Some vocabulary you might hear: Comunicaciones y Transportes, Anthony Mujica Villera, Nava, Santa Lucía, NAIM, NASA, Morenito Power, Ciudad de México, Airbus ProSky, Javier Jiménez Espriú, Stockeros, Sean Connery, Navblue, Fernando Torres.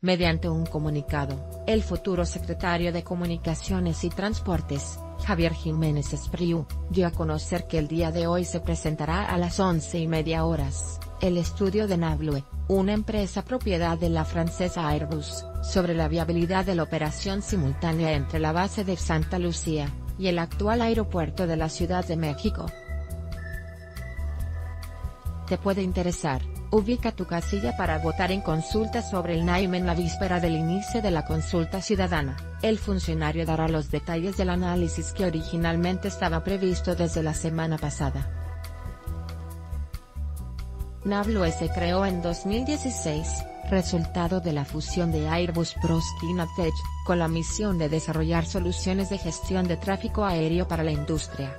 Mediante un comunicado, el futuro secretario de Comunicaciones y Transportes, Javier Jiménez Espriú, dio a conocer que el día de hoy se presentará a las 11:30 horas, el estudio de Navblue, una empresa propiedad de la francesa Airbus, sobre la viabilidad de la operación simultánea entre la base de Santa Lucía y el actual aeropuerto de la Ciudad de México. Te puede interesar. Ubica tu casilla para votar en consulta sobre el NAIM en la víspera del inicio de la consulta ciudadana. El funcionario dará los detalles del análisis que originalmente estaba previsto desde la semana pasada. Navblue se creó en 2016, resultado de la fusión de Airbus ProSky con la misión de desarrollar soluciones de gestión de tráfico aéreo para la industria.